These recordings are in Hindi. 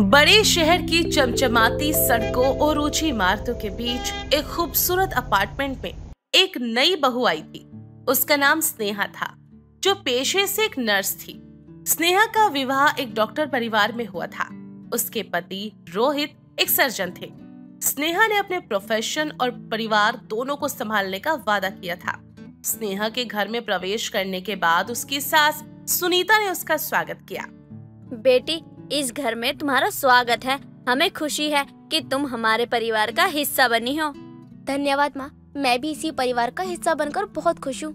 बड़े शहर की चमचमाती सड़कों और ऊंची इमारतों के बीच एक खूबसूरत अपार्टमेंट में एक नई बहू आई थी। उसका नाम स्नेहा था, जो पेशे से एक नर्स थी। स्नेहा का विवाह एक डॉक्टर परिवार में हुआ था। उसके पति रोहित एक सर्जन थे। स्नेहा ने अपने प्रोफेशन और परिवार दोनों को संभालने का वादा किया था। स्नेहा के घर में प्रवेश करने के बाद उसकी सास सुनीता ने उसका स्वागत किया। बेटी, इस घर में तुम्हारा स्वागत है। हमें खुशी है कि तुम हमारे परिवार का हिस्सा बनी हो। धन्यवाद माँ, मैं भी इसी परिवार का हिस्सा बनकर बहुत खुश हूँ।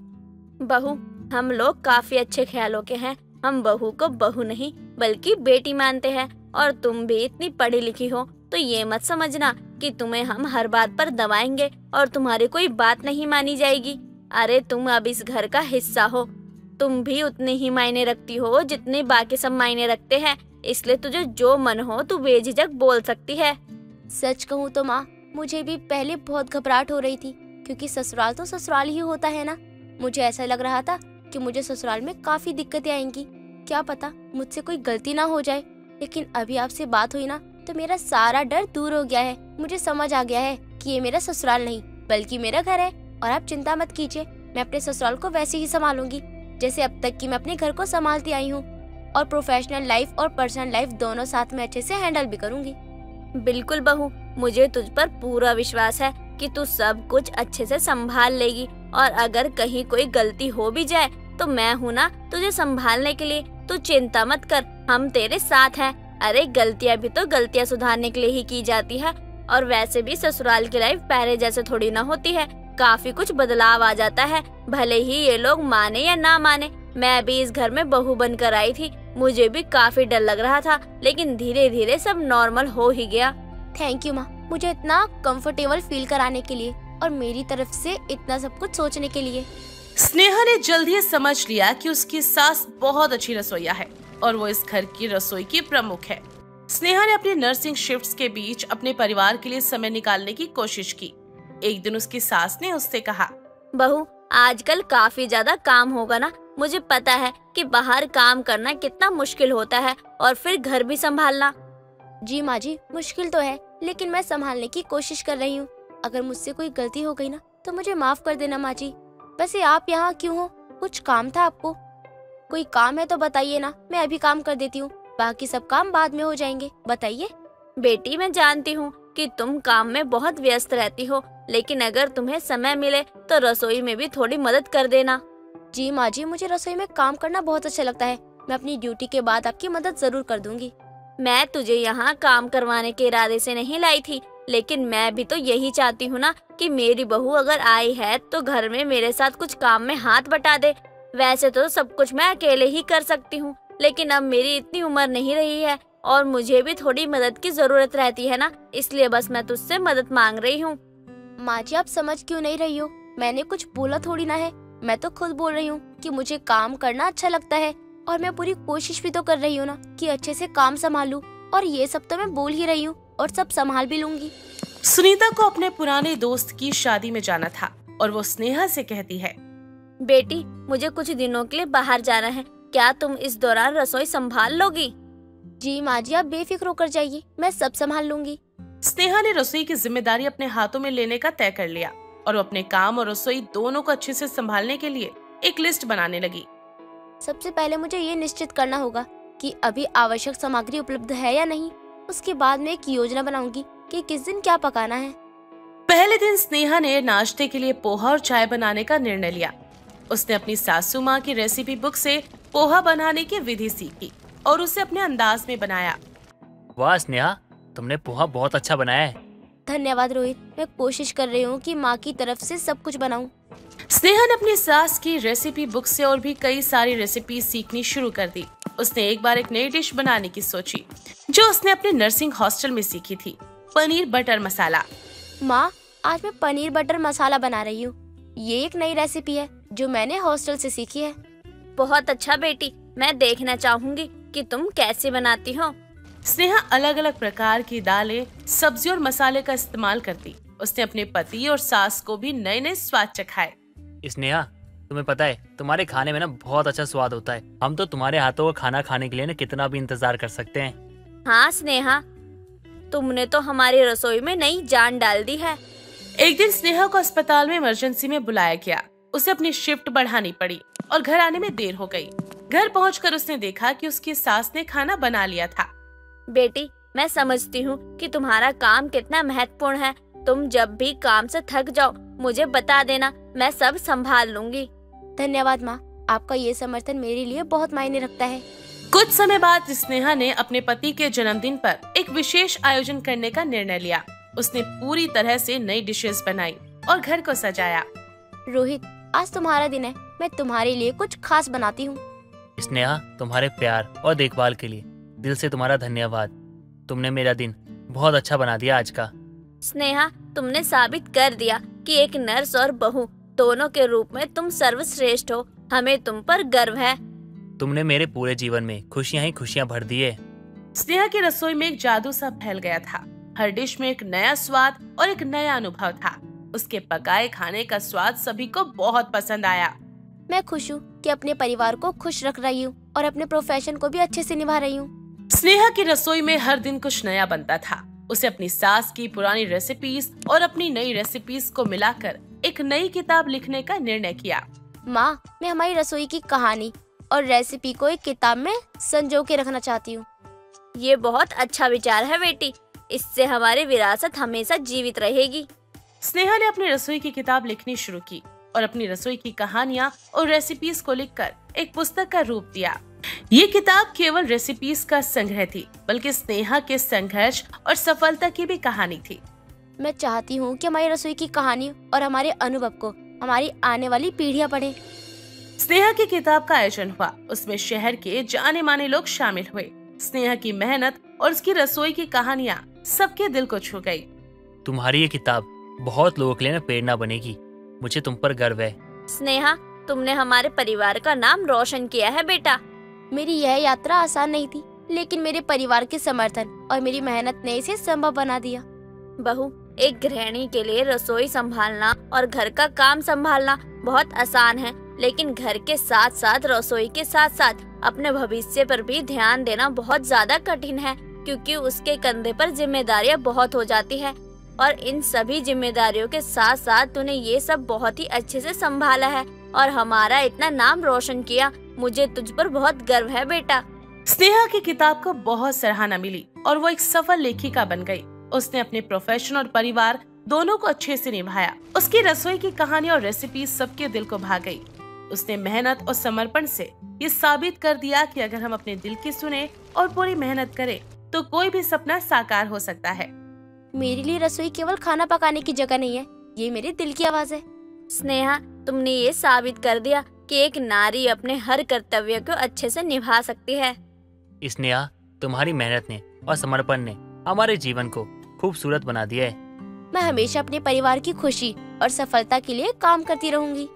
बहू, हम लोग काफी अच्छे ख्यालों के हैं। हम बहू को बहू नहीं बल्कि बेटी मानते हैं। और तुम भी इतनी पढ़ी लिखी हो, तो ये मत समझना कि तुम्हें हम हर बात पर दबाएंगे और तुम्हारी कोई बात नहीं मानी जाएगी। अरे, तुम अब इस घर का हिस्सा हो। तुम भी उतने ही मायने रखती हो जितने बाकी सब मायने रखते हैं। इसलिए तुझे जो मन हो तू बेझिझक बोल सकती है। सच कहूँ तो माँ, मुझे भी पहले बहुत घबराहट हो रही थी, क्योंकि ससुराल तो ससुराल ही होता है ना। मुझे ऐसा लग रहा था कि मुझे ससुराल में काफी दिक्कतें आएंगी, क्या पता मुझसे कोई गलती ना हो जाए। लेकिन अभी आपसे बात हुई ना, तो मेरा सारा डर दूर हो गया है। मुझे समझ आ गया है कि ये मेरा ससुराल नहीं बल्कि मेरा घर है। और आप चिंता मत कीजिए, मैं अपने ससुराल को वैसे ही संभालूंगी जैसे अब तक कि मैं अपने घर को संभालती आई हूँ। और प्रोफेशनल लाइफ और पर्सनल लाइफ दोनों साथ में अच्छे से हैंडल भी करूंगी। बिल्कुल बहू, मुझे तुझ पर पूरा विश्वास है कि तू सब कुछ अच्छे से संभाल लेगी। और अगर कहीं कोई गलती हो भी जाए तो मैं हूँ ना तुझे संभालने के लिए। तू चिंता मत कर, हम तेरे साथ हैं। अरे, गलतियाँ भी तो गलतियाँ सुधारने के लिए ही की जाती है। और वैसे भी ससुराल की लाइफ पहले जैसे थोड़ी ना होती है, काफी कुछ बदलाव आ जाता है। भले ही ये लोग माने या ना माने, मैं भी इस घर में बहू बनकर आई थी। मुझे भी काफी डर लग रहा था, लेकिन धीरे धीरे सब नॉर्मल हो ही गया। थैंक यू माँ, मुझे इतना कंफर्टेबल फील कराने के लिए और मेरी तरफ से इतना सब कुछ सोचने के लिए। स्नेहा ने जल्दी समझ लिया कि उसकी सास बहुत अच्छी रसोईया है और वो इस घर की रसोई की प्रमुख है। स्नेहा ने अपनी नर्सिंग शिफ्ट्स के बीच अपने परिवार के लिए समय निकालने की कोशिश की। एक दिन उसकी सास ने उससे कहा, बहू, आजकल काफी ज्यादा काम होगा ना। मुझे पता है कि बाहर काम करना कितना मुश्किल होता है और फिर घर भी संभालना। जी माँ जी, मुश्किल तो है, लेकिन मैं संभालने की कोशिश कर रही हूँ। अगर मुझसे कोई गलती हो गई ना, तो मुझे माफ कर देना माँ जी। वैसे आप यहाँ क्यों हो? कुछ काम था आपको? कोई काम है तो बताइए ना, मैं अभी काम कर देती हूँ। बाकी सब काम बाद में हो जाएंगे, बताइए। बेटी, मैं जानती हूँ कि तुम काम में बहुत व्यस्त रहती हो, लेकिन अगर तुम्हें समय मिले तो रसोई में भी थोड़ी मदद कर देना। जी माँ जी, मुझे रसोई में काम करना बहुत अच्छा लगता है। मैं अपनी ड्यूटी के बाद आपकी मदद जरूर कर दूंगी। मैं तुझे यहाँ काम करवाने के इरादे से नहीं लाई थी, लेकिन मैं भी तो यही चाहती हूँ ना कि मेरी बहू अगर आई है तो घर में मेरे साथ कुछ काम में हाथ बटा दे। वैसे तो सब कुछ मैं अकेले ही कर सकती हूँ, लेकिन अब मेरी इतनी उम्र नहीं रही है और मुझे भी थोड़ी मदद की जरूरत रहती है ना, इसलिए बस मैं तुझसे मदद मांग रही हूँ। माँ जी, आप समझ क्यों नहीं रही हो? मैंने कुछ बोला थोड़ी ना है। मैं तो खुद बोल रही हूँ कि मुझे काम करना अच्छा लगता है और मैं पूरी कोशिश भी तो कर रही हूँ ना कि अच्छे से काम संभालूं। और ये सब तो मैं बोल ही रही हूँ और सब संभाल भी लूंगी। सुनीता को अपने पुराने दोस्त की शादी में जाना था और वो स्नेहा से कहती है, बेटी, मुझे कुछ दिनों के लिए बाहर जाना है, क्या तुम इस दौरान रसोई संभाल लोगी? जी माँ जी, आप बेफिक्र होकर जाइए, मैं सब संभाल लूंगी। स्नेहा ने रसोई की जिम्मेदारी अपने हाथों में लेने का तय कर लिया और अपने काम और रसोई दोनों को अच्छे से संभालने के लिए एक लिस्ट बनाने लगी। सबसे पहले मुझे ये निश्चित करना होगा कि अभी आवश्यक सामग्री उपलब्ध है या नहीं। उसके बाद मैं एक योजना बनाऊंगी कि किस दिन क्या पकाना है। पहले दिन स्नेहा ने नाश्ते के लिए पोहा और चाय बनाने का निर्णय लिया। उसने अपनी सासू माँ की रेसिपी बुक से पोहा बनाने की विधि सीखी और उसे अपने अंदाज में बनाया। वाह स्नेहा, तुमने पोहा बहुत अच्छा बनाया है। धन्यवाद रोहित, मैं कोशिश कर रही हूँ कि माँ की तरफ से सब कुछ बनाऊं। स्नेहा ने अपनी सास की रेसिपी बुक से और भी कई सारी रेसिपी सीखनी शुरू कर दी। उसने एक बार एक नई डिश बनाने की सोची, जो उसने अपने नर्सिंग हॉस्टल में सीखी थी, पनीर बटर मसाला। माँ, आज मैं पनीर बटर मसाला बना रही हूँ। ये एक नई रेसिपी है जो मैंने हॉस्टल से सीखी है। बहुत अच्छा बेटी, मैं देखना चाहूँगी कि तुम कैसे बनाती हो। स्नेहा अलग अलग प्रकार की दालें, सब्जी और मसाले का इस्तेमाल करती। उसने अपने पति और सास को भी नए नए स्वाद चखाए। स्नेहा, तुम्हें पता है तुम्हारे खाने में ना बहुत अच्छा स्वाद होता है। हम तो तुम्हारे हाथों का खाना खाने के लिए ना कितना भी इंतजार कर सकते हैं। हाँ स्नेहा, तुमने तो हमारी रसोई में नई जान डाल दी है। एक दिन स्नेहा को अस्पताल में इमरजेंसी में बुलाया गया। उसे अपनी शिफ्ट बढ़ानी पड़ी और घर आने में देर हो गई। घर पहुंचकर उसने देखा कि उसकी सास ने खाना बना लिया था। बेटी, मैं समझती हूँ कि तुम्हारा काम कितना महत्वपूर्ण है। तुम जब भी काम से थक जाओ मुझे बता देना, मैं सब संभाल लूंगी। धन्यवाद माँ, आपका ये समर्थन मेरे लिए बहुत मायने रखता है। कुछ समय बाद स्नेहा ने अपने पति के जन्मदिन पर एक विशेष आयोजन करने का निर्णय लिया। उसने पूरी तरह से नई डिशेस बनाई और घर को सजाया। रोहित, आज तुम्हारा दिन है, मैं तुम्हारे लिए कुछ खास बनाती हूँ। स्नेहा, तुम्हारे प्यार और देखभाल के लिए दिल से तुम्हारा धन्यवाद। तुमने मेरा दिन बहुत अच्छा बना दिया आज का। स्नेहा, तुमने साबित कर दिया कि एक नर्स और बहू दोनों के रूप में तुम सर्वश्रेष्ठ हो। हमें तुम पर गर्व है। तुमने मेरे पूरे जीवन में खुशियाँ ही खुशियाँ भर दिए। स्नेहा की रसोई में एक जादू सा फैल गया था। हर डिश में एक नया स्वाद और एक नया अनुभव था। उसके पकाए खाने का स्वाद सभी को बहुत पसंद आया। मैं खुश हूँ कि अपने परिवार को खुश रख रही हूँ और अपने प्रोफेशन को भी अच्छे से निभा रही हूँ। स्नेहा की रसोई में हर दिन कुछ नया बनता था। उसे अपनी सास की पुरानी रेसिपीज और अपनी नई रेसिपीज को मिलाकर एक नई किताब लिखने का निर्णय किया। माँ, मैं हमारी रसोई की कहानी और रेसिपी को एक किताब में संजो के रखना चाहती हूँ। ये बहुत अच्छा विचार है बेटी, इससे हमारी विरासत हमेशा जीवित रहेगी। स्नेहा ने अपनी रसोई की किताब लिखनी शुरू की और अपनी रसोई की कहानियाँ और रेसिपीज को लिखकर एक पुस्तक का रूप दिया। ये किताब केवल रेसिपीज का संग्रह थी, बल्कि स्नेहा के संघर्ष और सफलता की भी कहानी थी। मैं चाहती हूँ कि हमारी रसोई की कहानी और हमारे अनुभव को हमारी आने वाली पीढ़ियाँ पढ़े। स्नेहा की किताब का आयोजन हुआ। उसमें शहर के जाने माने लोग शामिल हुए। स्नेहा की मेहनत और उसकी रसोई की कहानियाँ सबके दिल को छू गई। तुम्हारी ये किताब बहुत लोगों के लिए प्रेरणा बनेगी। मुझे तुम पर गर्व है। स्नेहा, तुमने हमारे परिवार का नाम रोशन किया है बेटा। मेरी यह यात्रा आसान नहीं थी, लेकिन मेरे परिवार के समर्थन और मेरी मेहनत ने इसे संभव बना दिया। बहू, एक गृहिणी के लिए रसोई संभालना और घर का काम संभालना बहुत आसान है, लेकिन घर के साथ साथ रसोई के साथ साथ अपने भविष्य पर भी ध्यान देना बहुत ज्यादा कठिन है, क्योंकि उसके कंधे पर जिम्मेदारियां बहुत हो जाती है। और इन सभी जिम्मेदारियों के साथ साथ तूने ये सब बहुत ही अच्छे से संभाला है और हमारा इतना नाम रोशन किया। मुझे तुझ पर बहुत गर्व है बेटा। स्नेहा की किताब को बहुत सराहना मिली और वो एक सफल लेखिका बन गई। उसने अपने प्रोफेशन और परिवार दोनों को अच्छे से निभाया। उसकी रसोई की कहानी और रेसिपी सबके दिल को भा गई। उसने मेहनत और समर्पण से ये साबित कर दिया कि अगर हम अपने दिल की सुने और पूरी मेहनत करें तो कोई भी सपना साकार हो सकता है। मेरे लिए रसोई केवल खाना पकाने की जगह नहीं है, ये मेरे दिल की आवाज़ है। स्नेहा, तुमने ये साबित कर दिया कि एक नारी अपने हर कर्तव्य को अच्छे से निभा सकती है। स्नेहा, तुम्हारी मेहनत ने और समर्पण ने हमारे जीवन को खूबसूरत बना दिया है। मैं हमेशा अपने परिवार की खुशी और सफलता के लिए काम करती रहूँगी।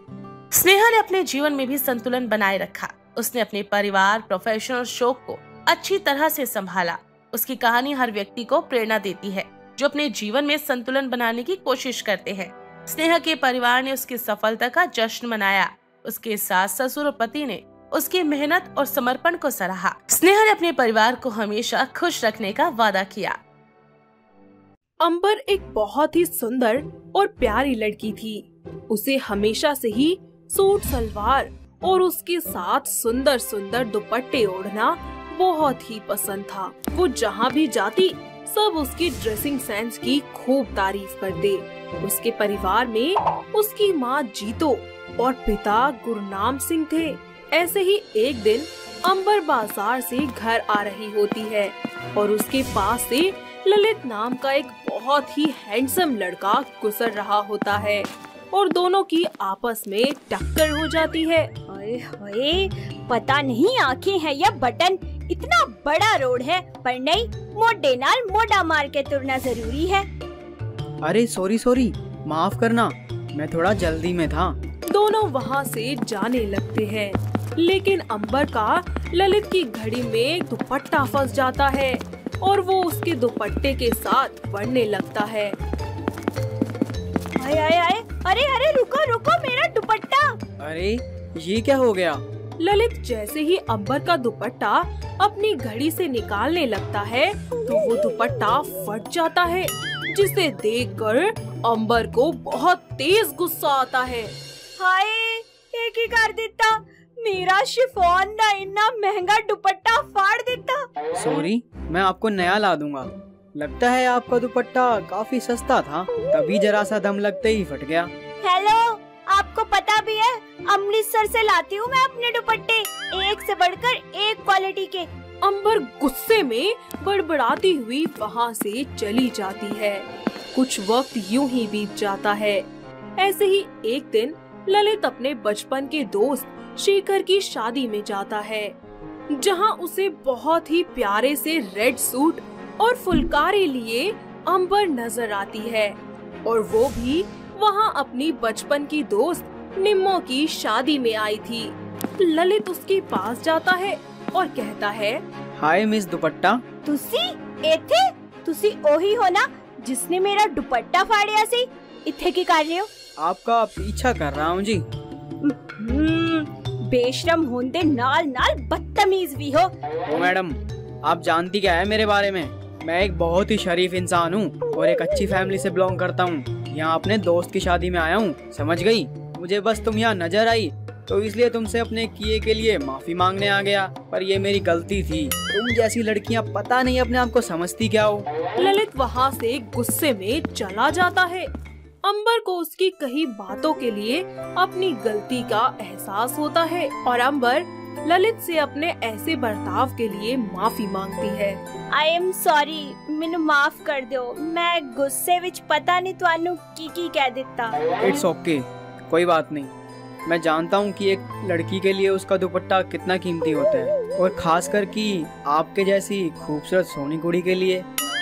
स्नेहा ने अपने जीवन में भी संतुलन बनाए रखा। उसने अपने परिवार, प्रोफेशन और शौक को अच्छी तरह से संभाला। उसकी कहानी हर व्यक्ति को प्रेरणा देती है जो अपने जीवन में संतुलन बनाने की कोशिश करते हैं। स्नेहा के परिवार ने उसकी सफलता का जश्न मनाया। उसके सास, ससुर और पति ने उसकी मेहनत और समर्पण को सराहा। स्नेहा ने अपने परिवार को हमेशा खुश रखने का वादा किया। अंबर एक बहुत ही सुंदर और प्यारी लड़की थी। उसे हमेशा से ही सूट सलवार और उसके साथ सुंदर सुंदर दुपट्टे ओढ़ना बहुत ही पसंद था। वो जहाँ भी जाती सब उसकी ड्रेसिंग सेंस की खूब तारीफ करते। उसके परिवार में उसकी माँ जीतो और पिता गुरनाम सिंह थे। ऐसे ही एक दिन अंबर बाजार से घर आ रही होती है और उसके पास से ललित नाम का एक बहुत ही हैंडसम लड़का गुजर रहा होता है और दोनों की आपस में टक्कर हो जाती है। अरे होए, पता नहीं आंखें हैं या बटन, इतना बड़ा रोड है पर नहीं, मोटे नाल मोटा मार के तुरना जरूरी है। अरे सॉरी, माफ करना, मैं थोड़ा जल्दी में था। दोनों वहाँ से जाने लगते हैं, लेकिन अंबर का ललित की घड़ी में दुपट्टा फंस जाता है और वो उसके दुपट्टे के साथ बढ़ने लगता है। आए आए आए, अरे रुको मेरा दुपट्टा। अरे ये क्या हो गया। ललित जैसे ही अंबर का दुपट्टा अपनी घड़ी से निकालने लगता है तो वो दुपट्टा फट जाता है, जिसे देखकर अंबर को बहुत तेज गुस्सा आता है। हाय, ये क्या कर दिता? मेरा शिफॉन ना इतना महंगा दुपट्टा फाड़ दिता। सॉरी, मैं आपको नया ला दूंगा। लगता है आपका दुपट्टा काफी सस्ता था, तभी जरा सा दम लगते ही फट गया। हेलो, आपको पता भी है अमृतसर से लाती हूँ मैं अपने दुपट्टे, एक से बढ़कर एक क्वालिटी के। अंबर गुस्से में बड़बड़ाती हुई वहाँ से चली जाती है। कुछ वक्त यूं ही बीत जाता है। ऐसे ही एक दिन ललित अपने बचपन के दोस्त शेखर की शादी में जाता है, जहाँ उसे बहुत ही प्यारे से रेड सूट और फुलकारी लिए अंबर नजर आती है, और वो भी वहाँ अपनी बचपन की दोस्त निम्मो की शादी में आई थी। ललित उसके पास जाता है और कहता है, हाय मिस दुपट्टा। तुसी एथे? तुसी ओही हो ना जिसने मेरा दुपट्टा फाड़िया सी? इथे की कर रहे हो? आपका पीछा कर रहा हूँ जी। बेशरम होंदे नाल नाल बदतमीज भी हो। ओ मैडम, आप जानती क्या है मेरे बारे में? मैं एक बहुत ही शरीफ इंसान हूँ और एक अच्छी फैमिली से बिलोंग करता हूँ। यहाँ अपने दोस्त की शादी में आया हूँ, समझ गई? मुझे बस तुम यहाँ नजर आई तो इसलिए तुमसे अपने किए के लिए माफ़ी मांगने आ गया, पर ये मेरी गलती थी। तुम जैसी लड़कियाँ पता नहीं अपने आप को समझती क्या हो। ललित वहाँ से गुस्से में चला जाता है। अंबर को उसकी कई बातों के लिए अपनी गलती का एहसास होता है और अंबर ललित से अपने ऐसे बर्ताव के लिए माफी मांगती है। आई एम सॉरी, मेनू माफ कर दो, मैं गुस्से विच पता नहीं तुहानू की कह दिता। इट्स ओके, कोई बात नहीं। मैं जानता हूँ कि एक लड़की के लिए उसका दुपट्टा कितना कीमती होता है, और खास कर कि आपके जैसी खूबसूरत सोनी कुड़ी के लिए।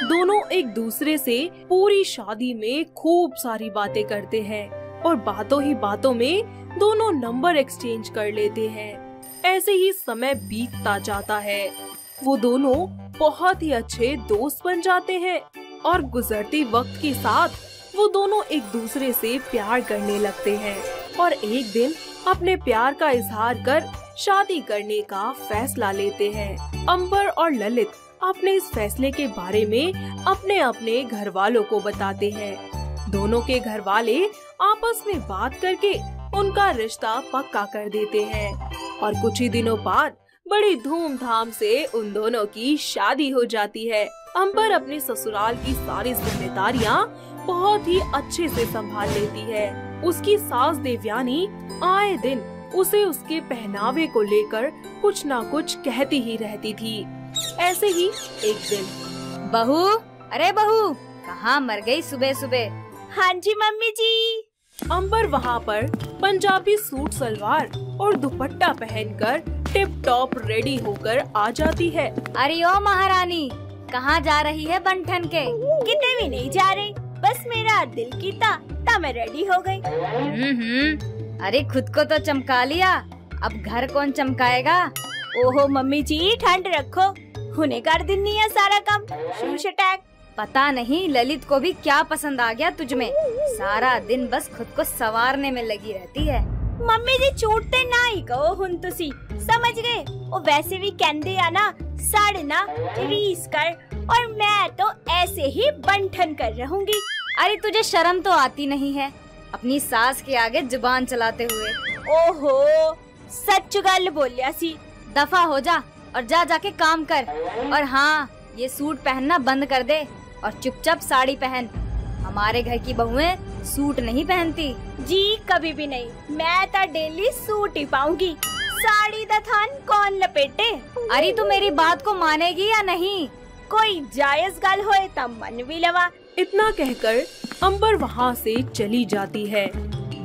दोनों एक दूसरे से पूरी शादी में खूब सारी बातें करते हैं और बातों ही बातों में दोनों नंबर एक्सचेंज कर लेते हैं। ऐसे ही समय बीतता जाता है, वो दोनों बहुत ही अच्छे दोस्त बन जाते हैं और गुजरते वक्त के साथ वो दोनों एक दूसरे से प्यार करने लगते हैं और एक दिन अपने प्यार का इजहार कर शादी करने का फैसला लेते हैं। अंबर और ललित अपने इस फैसले के बारे में अपने अपने घर वालों को बताते हैं। दोनों के घर वाले आपस में बात करके उनका रिश्ता पक्का कर देते हैं और कुछ ही दिनों बाद बड़ी धूमधाम से उन दोनों की शादी हो जाती है। अंबर अपने ससुराल की सारी जिम्मेदारियाँ बहुत ही अच्छे से संभाल लेती है। उसकी सास देवयानी आए दिन उसे उसके पहनावे को लेकर कुछ ना कुछ कहती ही रहती थी। ऐसे ही एक दिन, बहू, अरे बहू, कहाँ मर गई सुबह सुबह? हाँ जी मम्मी जी। अंबर वहाँ पर पंजाबी सूट सलवार और दुपट्टा पहनकर टिप टॉप रेडी होकर आ जाती है। अरे ओ महारानी, कहाँ जा रही है बंठन के? कितने भी नहीं जा रही, बस मेरा दिल कीता ता मैं रेडी हो गई। अरे खुद को तो चमका लिया, अब घर कौन चमकाएगा? ओहो मम्मी जी, ठंड रखो, हुने कर दिनी है सारा काम। शूश अटैक। पता नहीं ललित को भी क्या पसंद आ गया तुझमें, सारा दिन बस खुद को सवारने में लगी रहती है। मम्मी जी छूटते ना ही कहो हुन तुसी, समझ गए? ओ वैसे भी कहंदे आ ना, साड़ ना रीस कर, और मैं तो ऐसे ही बंठन कर रहूंगी। अरे तुझे शर्म तो आती नहीं है अपनी सास के आगे जुबान चलाते हुए? ओहो सच गल बोलिया सी। दफा हो जा और जा जाके काम कर, और हाँ ये सूट पहनना बंद कर दे और चुपचाप साड़ी पहन। हमारे घर की बहुएं सूट नहीं पहनती जी, कभी भी नहीं। मैं तो डेली सूट ही पाऊंगी, साड़ी दा थान कौन लपेटे? अरे तू मेरी बात को मानेगी या नहीं? कोई जायज गल होए ता मन भी लवा। इतना कहकर अंबर वहाँ से चली जाती है।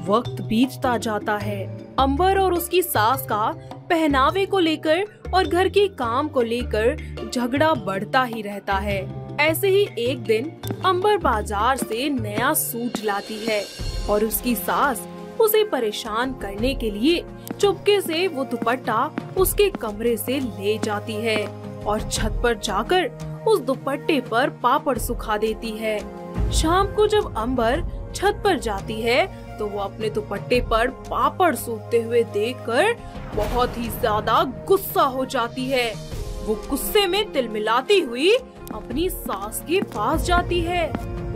वक्त बीतता जाता है। अंबर और उसकी सास का पहनावे को लेकर और घर के काम को लेकर झगड़ा बढ़ता ही रहता है। ऐसे ही एक दिन अंबर बाजार से नया सूट लाती है और उसकी सास उसे परेशान करने के लिए चुपके से वो दुपट्टा उसके कमरे से ले जाती है और छत पर जाकर उस दुपट्टे पर पापड़ सुखा देती है। शाम को जब अंबर छत पर जाती है तो वो अपने दुपट्टे पर पापड़ सूखते हुए देखकर बहुत ही ज्यादा गुस्सा हो जाती है वो गुस्से में तिलमिलाती हुई अपनी सास के पास जाती है।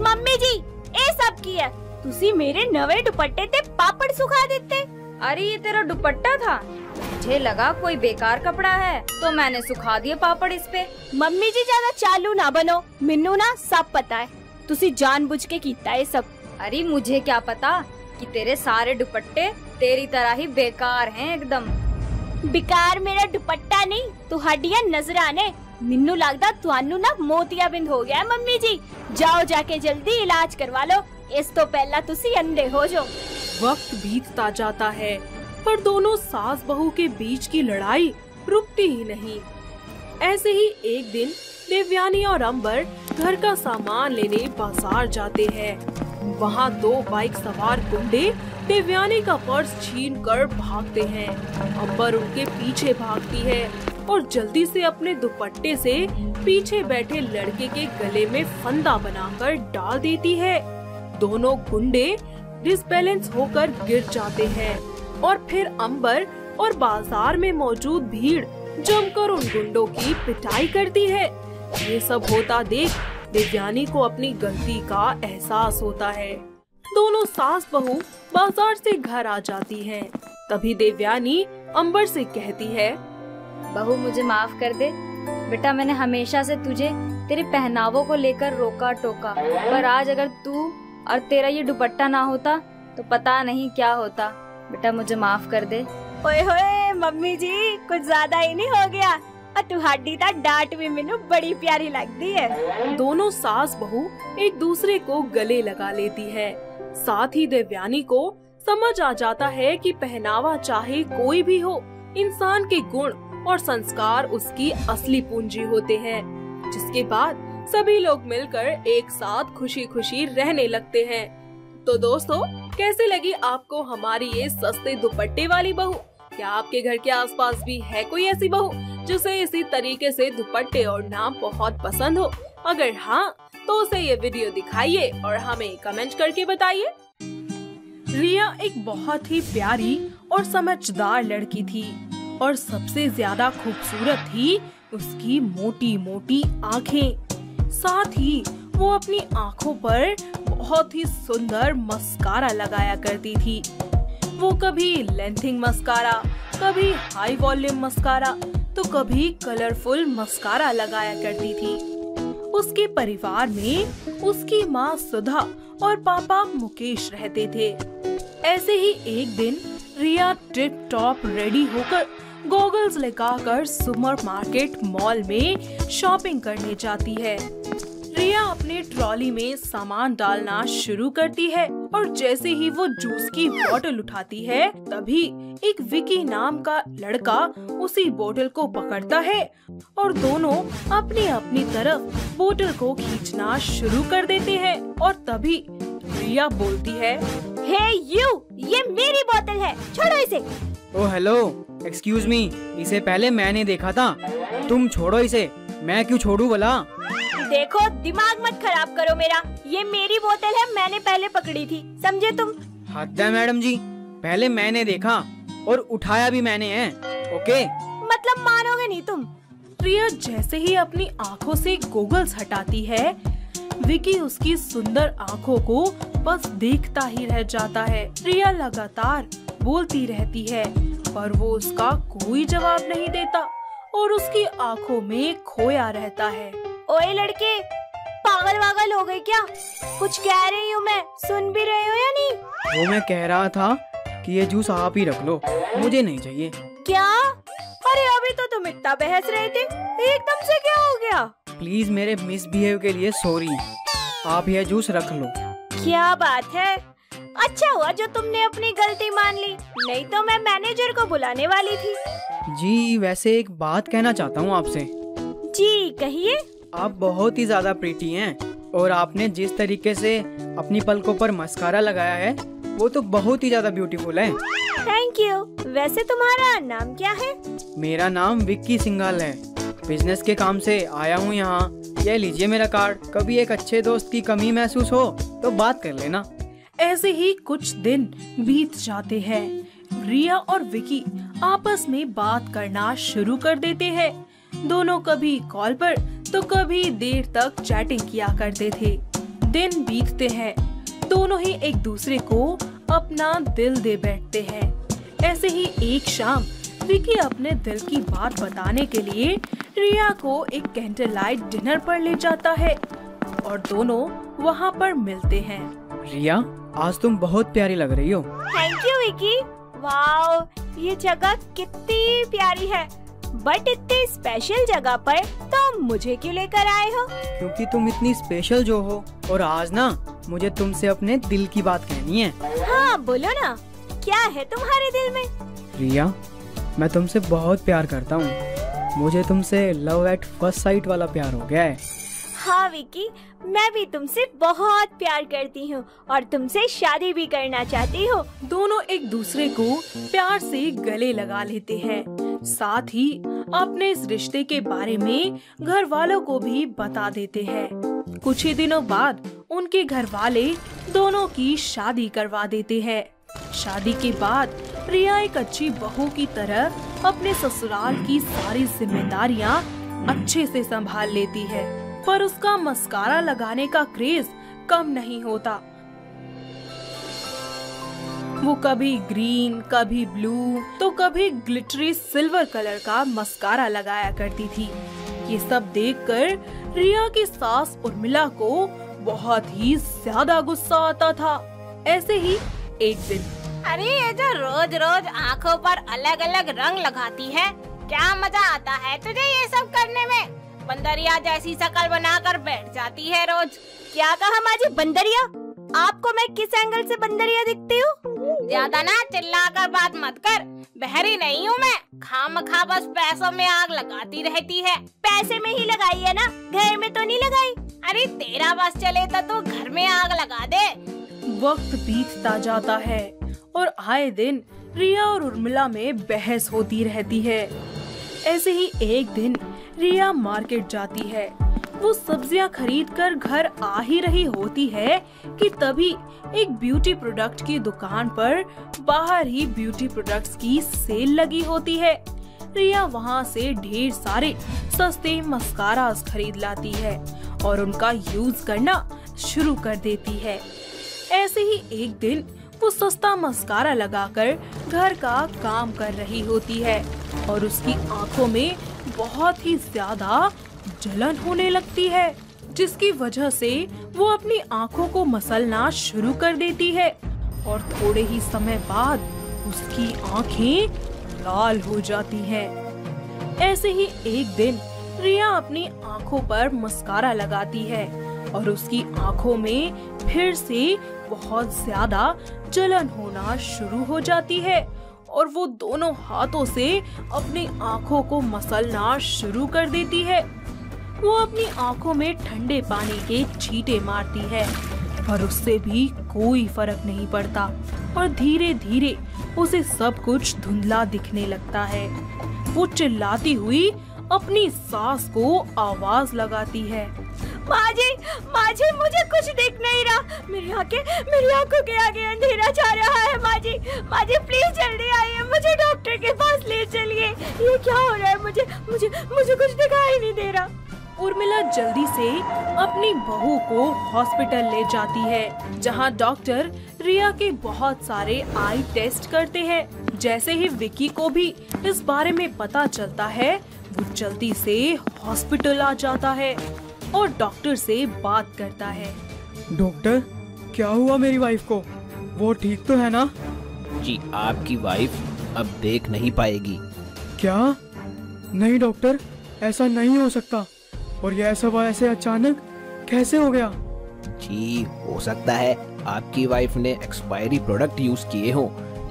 मम्मी जी ए सब किया तुसी मेरे नवे दुपट्टे ते पापड़ सुखा देते। अरे ये तेरा दुपट्टा था, मुझे लगा कोई बेकार कपड़ा है तो मैंने सुखा दिए पापड़ इस पे। मम्मी जी ज्यादा चालू ना बनो, मिन्नू ना सब पता है तुसी जानबूझ के कीता है सब। अरे मुझे क्या पता कि तेरे सारे दुपट्टे तेरी तरह ही बेकार हैं एकदम। बेकार मेरा दुपट्टा नहीं तुहाडियां नजराने। मिन्नू लगदा तुहानू ना मोतियाबिंद हो गया है मम्मी जी, जाओ जाके जल्दी इलाज करवा लो, इस तो पहला तुसी अंधे हो जाओ। वक्त बीतता जाता है पर दोनों सास बहू के बीच की लड़ाई रुकती ही नहीं। ऐसे ही एक दिन देवयानी और अंबर घर का सामान लेने बाजार जाते हैं। वहाँ दो बाइक सवार गुंडे देवयानी का पर्स छीनकर भागते हैं। अंबर उनके पीछे भागती है और जल्दी से अपने दुपट्टे से पीछे बैठे लड़के के गले में फंदा बनाकर डाल देती है। दोनों गुंडे डिसबैलेंस होकर गिर जाते हैं और फिर अंबर और बाजार में मौजूद भीड़ जमकर उन गुंडों की पिटाई करती है। ये सब होता देख देवयानी को अपनी गलती का एहसास होता है। दोनों सास बहू बाजार से घर आ जाती हैं। तभी देवयानी अंबर से कहती है, बहू मुझे माफ कर दे बेटा, मैंने हमेशा से तुझे तेरे पहनावों को लेकर रोका टोका, पर आज अगर तू और तेरा ये दुपट्टा ना होता तो पता नहीं क्या होता, बेटा मुझे माफ कर दे। ओए होए मम्मी जी कुछ ज्यादा ही नहीं हो गया, और तुहाडी ता डांट भी मेनू बड़ी प्यारी लगती है। दोनों सास बहू एक दूसरे को गले लगा लेती है। साथ ही देवयानी को समझ आ जाता है कि पहनावा चाहे कोई भी हो, इंसान के गुण और संस्कार उसकी असली पूंजी होते हैं, जिसके बाद सभी लोग मिलकर एक साथ खुशी खुशी रहने लगते हैं। तो दोस्तों कैसे लगी आपको हमारी ये सस्ते दुपट्टे वाली बहू? क्या आपके घर के आसपास भी है कोई ऐसी बहू जिसे इसी तरीके से दुपट्टे और नाम बहुत पसंद हो? अगर हाँ तो उसे ये वीडियो दिखाइए और हमें कमेंट करके बताइए। रिया एक बहुत ही प्यारी और समझदार लड़की थी और सबसे ज्यादा खूबसूरत थी उसकी मोटी मोटी आँखें। साथ ही वो अपनी आँखों पर बहुत ही सुंदर मस्कारा लगाया करती थी। वो कभी लेंथिंग मस्कारा, कभी हाई वॉल्यूम मस्कारा तो कभी कलरफुल मस्कारा लगाया करती थी। उसके परिवार में उसकी माँ सुधा और पापा मुकेश रहते थे। ऐसे ही एक दिन रिया टिप टॉप रेडी होकर गॉगल्स लगाकर सुपरमार्केट मॉल में शॉपिंग करने जाती है। रिया अपने ट्रॉली में सामान डालना शुरू करती है और जैसे ही वो जूस की बोतल उठाती है तभी एक विकी नाम का लड़का उसी बोतल को पकड़ता है और दोनों अपनी अपनी तरफ बोतल को खींचना शुरू कर देते हैं। और तभी रिया बोलती है, हे यू, ये मेरी बोतल है, छोड़ो इसे। ओ हेलो, एक्सक्यूज मी, इसे पहले मैंने देखा था, तुम छोड़ो इसे। मैं क्यों छोड़ू भला? देखो दिमाग मत खराब करो मेरा, ये मेरी बोतल है, मैंने पहले पकड़ी थी, समझे तुम? हद है मैडम जी, पहले मैंने देखा और उठाया भी मैंने है, ओके? मतलब मानोगे नहीं तुम। प्रिया जैसे ही अपनी आँखों से गॉगल्स हटाती है विकी उसकी सुंदर आँखों को बस देखता ही रह जाता है। प्रिया लगातार बोलती रहती है पर वो उसका कोई जवाब नहीं देता और उसकी आँखों में खोया रहता है। ओए लड़के, पागल वागल हो गए क्या? कुछ कह रही हूँ मैं, सुन भी रहे हो या नहीं? वो मैं कह रहा था कि ये जूस आप ही रख लो, मुझे नहीं चाहिए। क्या? अरे अभी तो तुम इतना बहस रहे थे, एकदम से क्या हो गया? प्लीज मेरे मिसबिहेव के लिए सॉरी, आप ये जूस रख लो। क्या बात है, अच्छा हुआ जो तुमने अपनी गलती मान ली, नहीं तो मैं मैनेजर को बुलाने वाली थी। जी वैसे एक बात कहना चाहता हूँ आपसे। जी कहिए। आप बहुत ही ज्यादा प्रीटी हैं और आपने जिस तरीके से अपनी पलकों पर मस्कारा लगाया है वो तो बहुत ही ज्यादा ब्यूटीफुल है। Thank you. वैसे तुम्हारा नाम क्या है? मेरा नाम विक्की सिंघल है, बिजनेस के काम से आया हूँ यहाँ, ये लीजिए मेरा कार्ड, कभी एक अच्छे दोस्त की कमी महसूस हो तो बात कर लेना। ऐसे ही कुछ दिन बीत जाते हैं। रिया और विक्की आपस में बात करना शुरू कर देते हैं दोनों कभी कॉल पर तो कभी देर तक चैटिंग किया करते थे। दिन बीतते हैं, दोनों ही एक दूसरे को अपना दिल दे बैठते हैं। ऐसे ही एक शाम विकी अपने दिल की बात बताने के लिए रिया को एक कैंडल लाइट डिनर पर ले जाता है और दोनों वहाँ पर मिलते हैं। रिया, आज तुम बहुत प्यारी लग रही हो। Thank you Vicky. वाव, ये जगह कितनी प्यारी है, बट इतनी स्पेशल जगह पर तुम मुझे क्यों लेकर आए हो? क्योंकि तुम इतनी स्पेशल जो हो, और आज ना मुझे तुमसे अपने दिल की बात कहनी है। हाँ बोलो ना, क्या है तुम्हारे दिल में? रिया, मैं तुमसे बहुत प्यार करता हूँ। मुझे तुमसे लव एट फर्स्ट साइट वाला प्यार हो गया है। हाँ विकी, मैं भी तुमसे बहुत प्यार करती हूँ और तुमसे शादी भी करना चाहती हूँ। दोनों एक दूसरे को प्यार से गले लगा लेते हैं। साथ ही अपने इस रिश्ते के बारे में घर वालों को भी बता देते हैं। कुछ ही दिनों बाद उनके घर वाले दोनों की शादी करवा देते हैं। शादी के बाद रिया एक अच्छी बहू की तरह अपने ससुराल की सारी जिम्मेदारियाँ अच्छे से संभाल लेती है, पर उसका मस्कारा लगाने का क्रेज कम नहीं होता। वो कभी ग्रीन, कभी ब्लू तो कभी ग्लिटरी सिल्वर कलर का मस्कारा लगाया करती थी। ये सब देखकर रिया की सास उर्मिला को बहुत ही ज्यादा गुस्सा आता था। ऐसे ही एक दिन, अरे ये जो रोज रोज आँखों पर अलग अलग रंग लगाती है, क्या मजा आता है तुझे ये सब करने में? बंदरिया जैसी शकल बनाकर बैठ जाती है रोज। क्या कहा माजी, बंदरिया? आपको मैं किस एंगल से बंदरिया दिखती हूँ? ज्यादा ना चिल्लाकर बात मत कर, बहरी नहीं हूँ मैं। खामखा बस पैसों में आग लगाती रहती है। पैसे में ही लगाई है ना, घर में तो नहीं लगाई। अरे तेरा बस चले तो तू घर में आग लगा दे। वक्त बीतता जाता है और आए दिन रिया और उर्मिला में बहस होती रहती है। ऐसे ही एक दिन रिया मार्केट जाती है। वो सब्जियां खरीदकर घर आ ही रही होती है कि तभी एक ब्यूटी प्रोडक्ट की दुकान पर बाहर ही ब्यूटी प्रोडक्ट्स की सेल लगी होती है। रिया वहां से ढेर सारे सस्ते मस्कारास खरीद लाती है और उनका यूज करना शुरू कर देती है। ऐसे ही एक दिन वो सस्ता मस्कारा लगाकर घर का काम कर रही होती है और उसकी आंखों में बहुत ही ज्यादा जलन होने लगती है, जिसकी वजह से वो अपनी आंखों को मसलना शुरू कर देती है और थोड़े ही समय बाद उसकी आंखें लाल हो जाती हैं। ऐसे ही एक दिन रिया अपनी आंखों पर मस्कारा लगाती है और उसकी आंखों में फिर से बहुत ज्यादा जलन होना शुरू हो जाती है और वो दोनों हाथों से अपनी आंखों को मसलना शुरू कर देती है। वो अपनी आंखों में ठंडे पानी के छींटे मारती है पर उससे भी कोई फर्क नहीं पड़ता और धीरे धीरे उसे सब कुछ धुंधला दिखने लगता है। वो चिल्लाती हुई अपनी सास को आवाज लगाती है, माजी, माजी मुझे कुछ दिख नहीं रहा, मेरी आंखों के आगे अंधेरा छा रहा है। माजी, माजी प्लीज जल्दी आइए, मुझे डॉक्टर के पास ले चलिए। ये क्या हो रहा है? मुझे कुछ दिखाई नहीं दे रहा। उर्मिला जल्दी से अपनी बहू को हॉस्पिटल ले जाती है, जहां डॉक्टर रिया के बहुत सारे आई टेस्ट करते हैं। जैसे ही विकी को भी इस बारे में पता चलता है, वो जल्दी से हॉस्पिटल आ जाता है और डॉक्टर से बात करता है। डॉक्टर, क्या हुआ मेरी वाइफ को? वो ठीक तो है ना? जी, आपकी वाइफ अब देख नहीं पाएगी। क्या? नहीं डॉक्टर, ऐसा नहीं हो सकता। और यह सब ऐसे अचानक कैसे हो गया? जी, हो सकता है आपकी वाइफ ने एक्सपायरी प्रोडक्ट यूज किए हों,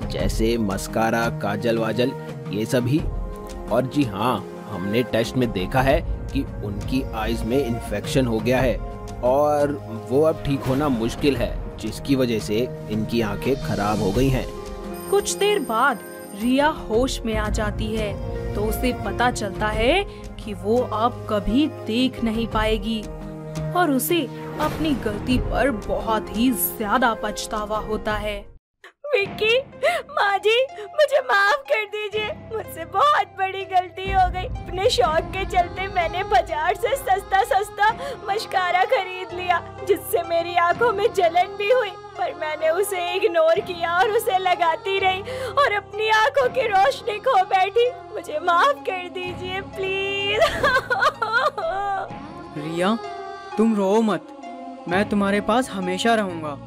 जैसे मस्कारा, काजल वाजल, ये सब ही। और जी हाँ, हमने टेस्ट में देखा है कि उनकी आईज में इन्फेक्शन हो गया है और वो अब ठीक होना मुश्किल है, जिसकी वजह से इनकी आंखें खराब हो गई हैं। कुछ देर बाद रिया होश में आ जाती है तो उसे पता चलता है कि वो अब कभी देख नहीं पाएगी और उसे अपनी गलती पर बहुत ही ज्यादा पछतावा होता है। विकी, माँ जी मुझे माफ कर दीजिए, मुझसे बहुत बड़ी गलती हो गई। अपने शौक के चलते मैंने बाजार से सस्ता सस्ता मस्कारा खरीद लिया, जिससे मेरी आंखों में जलन भी हुई, पर मैंने उसे इग्नोर किया और उसे लगाती रही और अपनी आंखों की रोशनी खो बैठी। मुझे माफ कर दीजिए प्लीज। रिया तुम रो मत, मैं तुम्हारे पास हमेशा रहूंगा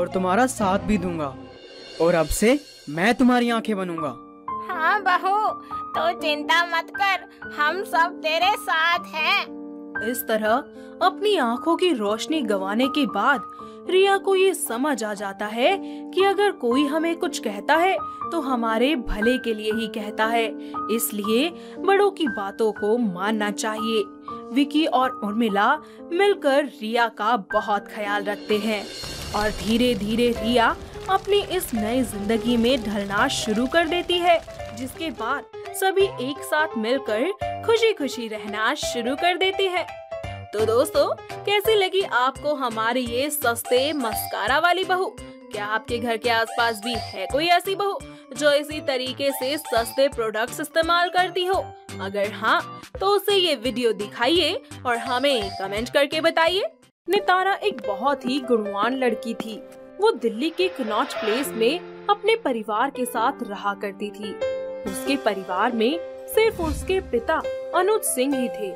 और तुम्हारा साथ भी दूंगा और अब से मैं तुम्हारी आंखें बनूंगा। हाँ बहू, तो चिंता मत कर, हम सब तेरे साथ हैं। इस तरह अपनी आंखों की रोशनी गंवाने के बाद रिया को ये समझ आ जाता है कि अगर कोई हमें कुछ कहता है तो हमारे भले के लिए ही कहता है, इसलिए बड़ों की बातों को मानना चाहिए। विकी और उर्मिला मिलकर रिया का बहुत ख्याल रखते हैं और धीरे धीरे रिया अपनी इस नई जिंदगी में ढलना शुरू कर देती है, जिसके बाद सभी एक साथ मिलकर खुशी खुशी रहना शुरू कर देते हैं। तो दोस्तों कैसी लगी आपको हमारे ये सस्ते मस्कारा वाली बहू? क्या आपके घर के आसपास भी है कोई ऐसी बहू जो इसी तरीके से सस्ते प्रोडक्ट्स इस्तेमाल करती हो? अगर हाँ तो उसे ये वीडियो दिखाइए और हमें कमेंट करके बताइए। नितारा एक बहुत ही गुणवान लड़की थी। वो दिल्ली के कनॉट प्लेस में अपने परिवार के साथ रहा करती थी। उसके परिवार में सिर्फ उसके पिता अनुज सिंह ही थे,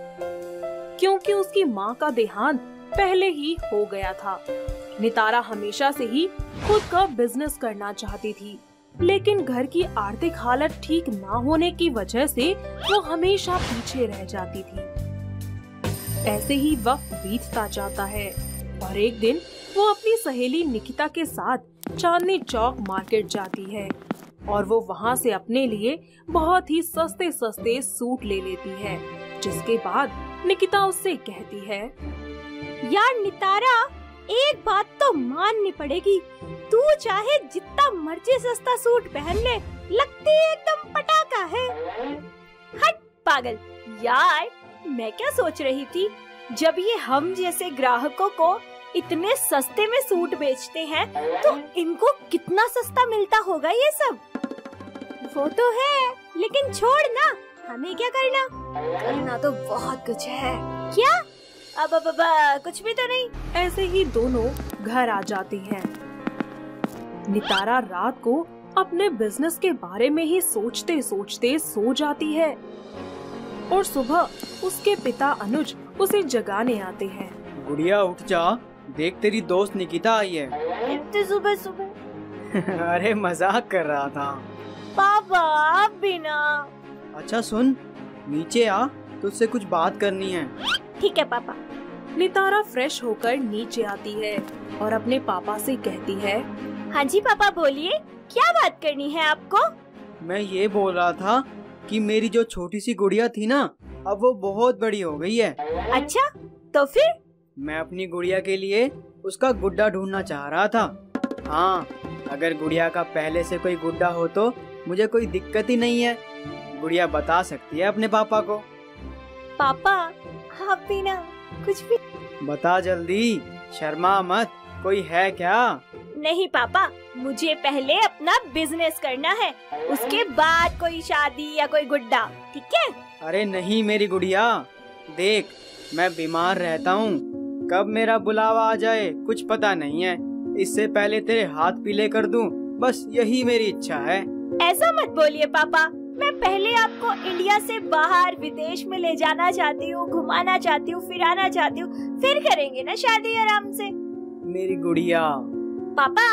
क्योंकि उसकी माँ का देहांत पहले ही हो गया था। नितारा हमेशा से ही खुद का बिजनेस करना चाहती थी, लेकिन घर की आर्थिक हालत ठीक ना होने की वजह से वो हमेशा पीछे रह जाती थी। ऐसे ही वक्त बीतता जाता है और एक दिन वो अपनी सहेली निकिता के साथ चांदनी चौक मार्केट जाती है और वो वहाँ से अपने लिए बहुत ही सस्ते सस्ते सूट ले लेती है, जिसके बाद निकिता उससे कहती है, यार नितारा एक बात तो माननी पड़ेगी, तू चाहे जितना मर्जी सस्ता सूट पहन ले, लगती एकदम पटाखा है। हट पागल, यार मैं क्या सोच रही थी, जब ये हम जैसे ग्राहकों को इतने सस्ते में सूट बेचते हैं तो इनको कितना सस्ता मिलता होगा ये सब। वो तो है, लेकिन छोड़ ना, हमें क्या करना, करना तो बहुत कुछ है। क्या? अब कुछ भी तो नहीं। ऐसे ही दोनों घर आ जाती हैं। नितारा रात को अपने बिजनेस के बारे में ही सोचते सोचते सो जाती है और सुबह उसके पिता अनुज उसे जगाने आते हैं। गुड़िया उठ जा, देख तेरी दोस्त निकिता आई है। इतनी सुबह सुबह? अरे मजाक कर रहा था पापा, आप भी ना। अच्छा सुन, नीचे आ, तुझसे कुछ बात करनी है। ठीक है पापा। नितारा फ्रेश होकर नीचे आती है और अपने पापा से कहती है, हाँ जी पापा बोलिए, क्या बात करनी है आपको? मैं ये बोल रहा था कि मेरी जो छोटी सी गुड़िया थी ना, अब वो बहुत बड़ी हो गई है। अच्छा तो फिर? मैं अपनी गुड़िया के लिए उसका गुड्डा ढूंढना चाह रहा था। हाँ, अगर गुड़िया का पहले से कोई गुड्डा हो तो मुझे कोई दिक्कत ही नहीं है, गुड़िया बता सकती है अपने पापा को। पापा आप भी ना कुछ भी बता जल्दी, शर्मा मत, कोई है क्या? नहीं पापा, मुझे पहले अपना बिजनेस करना है, उसके बाद कोई शादी या कोई गुड्डा, ठीक है? अरे नहीं मेरी गुड़िया, देख मैं बीमार रहता हूँ, कब मेरा बुलावा आ जाए कुछ पता नहीं है, इससे पहले तेरे हाथ पीले कर दूँ, बस यही मेरी इच्छा है। ऐसा मत बोलिए पापा, मैं पहले आपको इंडिया से बाहर विदेश में ले जाना चाहती हूँ, घुमाना चाहती हूँ, फिराना चाहती हूँ, फिर करेंगे ना शादी आराम से। मेरी गुड़िया। पापा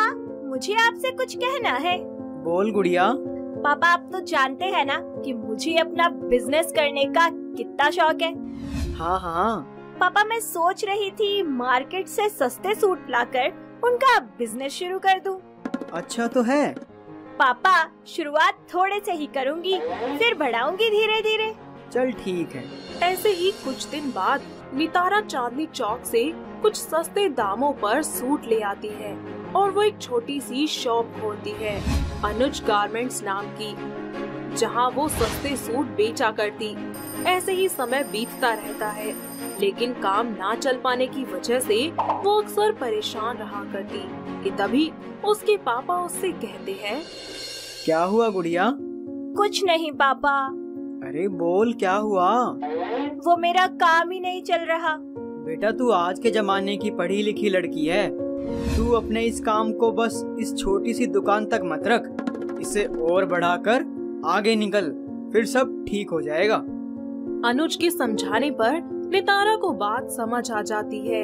मुझे आपसे कुछ कहना है। बोल गुड़िया। पापा आप तो जानते हैं ना कि मुझे अपना बिजनेस करने का कितना शौक है। हाँ हाँ। पापा मैं सोच रही थी मार्केट से सस्ते सूट लाकर उनका बिजनेस शुरू कर दूँ। अच्छा तो है। पापा शुरुआत थोड़े से ही करूंगी, फिर बढ़ाऊंगी धीरे धीरे। चल ठीक है। ऐसे ही कुछ दिन बाद नितारा चांदनी चौक से कुछ सस्ते दामों पर सूट ले आती है और वो एक छोटी सी शॉप खोलती है अनुज गारमेंट्स नाम की, जहां वो सस्ते सूट बेचा करती। ऐसे ही समय बीतता रहता है, लेकिन काम ना चल पाने की वजह से वो अक्सर परेशान रहा करती कि तभी उसके पापा उससे कहते हैं, क्या हुआ गुड़िया? कुछ नहीं पापा। अरे बोल, क्या हुआ? वो मेरा काम ही नहीं चल रहा। बेटा तू आज के जमाने की पढ़ी लिखी लड़की है, तू अपने इस काम को बस इस छोटी सी दुकान तक मत रख, इसे और बढ़ाकर आगे निकल, फिर सब ठीक हो जाएगा। अनुज के समझाने पर नितारा को बात समझ आ जाती है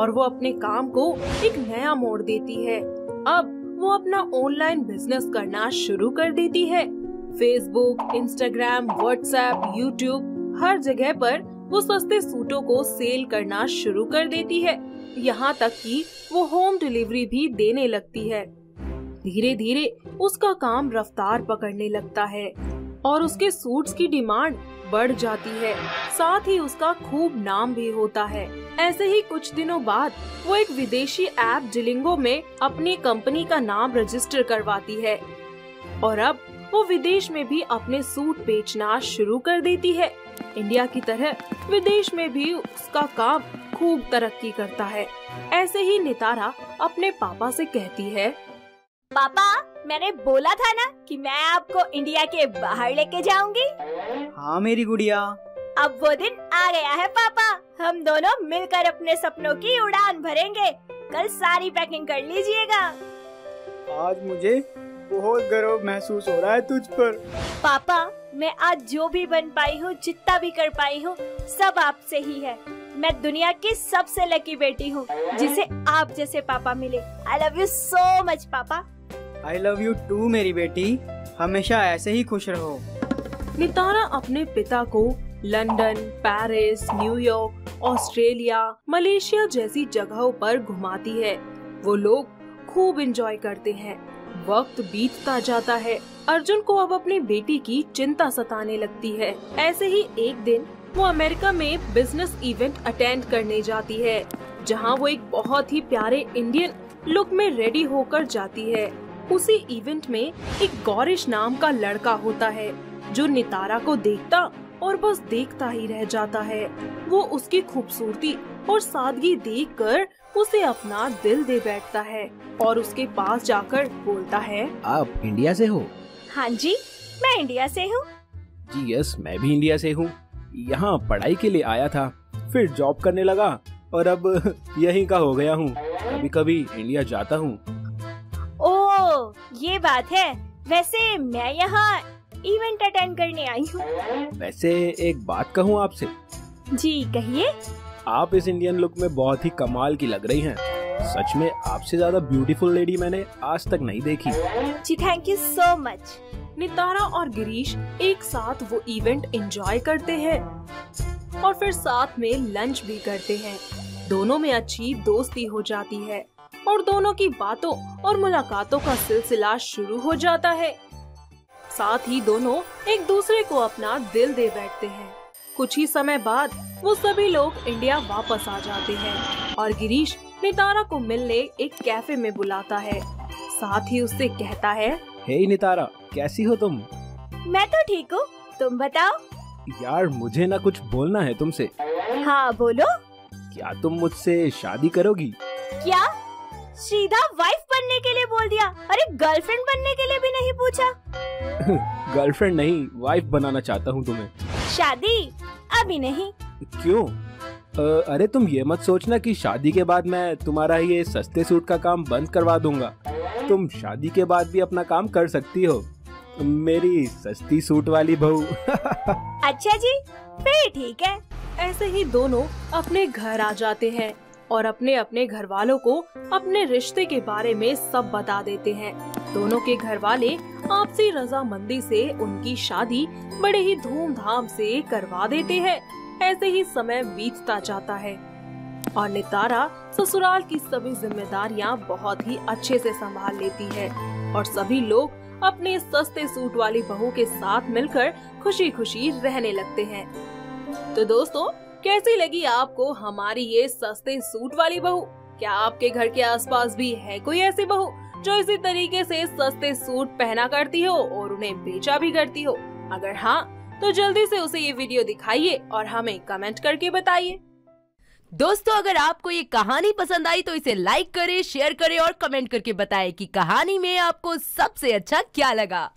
और वो अपने काम को एक नया मोड़ देती है। अब वो अपना ऑनलाइन बिजनेस करना शुरू कर देती है। फेसबुक, इंस्टाग्राम, व्हाट्सएप, यूट्यूब, हर जगह पर वो सस्ते सूटों को सेल करना शुरू कर देती है। यहाँ तक कि वो होम डिलीवरी भी देने लगती है। धीरे धीरे उसका काम रफ्तार पकड़ने लगता है और उसके सूट्स की डिमांड बढ़ जाती है, साथ ही उसका खूब नाम भी होता है। ऐसे ही कुछ दिनों बाद वो एक विदेशी ऐप जिलिंगो में अपनी कंपनी का नाम रजिस्टर करवाती है और अब वो विदेश में भी अपने सूट बेचना शुरू कर देती है। इंडिया की तरह विदेश में भी उसका काम खूब तरक्की करता है। ऐसे ही नितारा अपने पापा से कहती है, पापा मैंने बोला था ना कि मैं आपको इंडिया के बाहर लेके जाऊंगी। हाँ मेरी गुड़िया, अब वो दिन आ गया है पापा, हम दोनों मिलकर अपने सपनों की उड़ान भरेंगे। कल सारी पैकिंग कर लीजिएगा। आज मुझे बहुत गर्व महसूस हो रहा है तुझ पर। पापा मैं आज जो भी बन पाई हूँ, जितना भी कर पाई हूँ, सब आपसे ही है। मैं दुनिया की सबसे लकी बेटी हूँ जिसे आप जैसे पापा मिले। I love you so much पापा। आई लव यू टू मेरी बेटी, हमेशा ऐसे ही खुश रहो। नितारा अपने पिता को London, Paris, New York, Australia, Malaysia जैसी जगहों पर घुमाती है। वो लोग खूब एंजॉय करते हैं। वक्त बीतता जाता है। अर्जुन को अब अपनी बेटी की चिंता सताने लगती है। ऐसे ही एक दिन वो अमेरिका में बिजनेस इवेंट अटेंड करने जाती है, जहाँ वो एक बहुत ही प्यारे इंडियन लुक में रेडी होकर जाती है। उसी इवेंट में एक गौरीश नाम का लड़का होता है जो नितारा को देखता और बस देखता ही रह जाता है। वो उसकी खूबसूरती और सादगी देखकर उसे अपना दिल दे बैठता है और उसके पास जाकर बोलता है, आप इंडिया से हो? हाँ जी मैं इंडिया से हूँ। जी यस, मैं भी इंडिया से हूँ। यहाँ पढ़ाई के लिए आया था, फिर जॉब करने लगा और अब यहीं का हो गया हूँ। कभी कभी इंडिया जाता हूँ। ओह ये बात है। वैसे मैं यहाँ इवेंट अटेंड करने आई हूँ। वैसे एक बात कहूँ आपसे? जी कहिए। आप इस इंडियन लुक में बहुत ही कमाल की लग रही हैं। सच में आपसे ज्यादा ब्यूटीफुल लेडी मैंने आज तक नहीं देखी। जी thank you so much. Nitara और गिरीश एक साथ वो इवेंट एंजॉय करते हैं और फिर साथ में लंच भी करते हैं। दोनों में अच्छी दोस्ती हो जाती है और दोनों की बातों और मुलाकातों का सिलसिला शुरू हो जाता है। साथ ही दोनों एक दूसरे को अपना दिल दे बैठते हैं। कुछ ही समय बाद वो सभी लोग इंडिया वापस आ जाते हैं और गिरीश नितारा को मिलने एक कैफे में बुलाता है। साथ ही उससे कहता है, हे नितारा कैसी हो तुम? मैं तो ठीक हूँ, तुम बताओ। यार मुझे ना कुछ बोलना है तुमसे। हाँ बोलो। क्या तुम मुझसे शादी करोगी? क्या सीधा वाइफ बनने के लिए बोल दिया, अरे गर्लफ्रेंड बनने के लिए भी नहीं पूछा। गर्लफ्रेंड नहीं, वाइफ बनाना चाहता हूँ तुम्हें। शादी अभी नहीं। क्यों? अरे तुम ये मत सोचना कि शादी के बाद मैं तुम्हारा ये सस्ते सूट का काम बंद करवा दूंगा। तुम शादी के बाद भी अपना काम कर सकती हो, मेरी सस्ती सूट वाली बहू। अच्छा जी फिर ठीक है। ऐसे ही दोनों अपने घर आ जाते हैं और अपने अपने घर वालों को अपने रिश्ते के बारे में सब बता देते हैं। दोनों के घर वाले आपसी रजामंदी से उनकी शादी बड़े ही धूमधाम से करवा देते हैं। ऐसे ही समय बीतता जाता है और नितारा ससुराल की सभी जिम्मेदारियां बहुत ही अच्छे से संभाल लेती है और सभी लोग अपने सस्ते सूट वाली बहू के साथ मिलकर खुशी खुशी रहने लगते हैं। तो दोस्तों कैसी लगी आपको हमारी ये सस्ते सूट वाली बहू? क्या आपके घर के आसपास भी है कोई ऐसी बहू जो इसी तरीके से सस्ते सूट पहना करती हो और उन्हें बेचा भी करती हो? अगर हाँ तो जल्दी से उसे ये वीडियो दिखाइए और हमें कमेंट करके बताइए। दोस्तों अगर आपको ये कहानी पसंद आई तो इसे लाइक करें, शेयर करें और कमेंट करके बताएं कि कहानी में आपको सबसे अच्छा क्या लगा।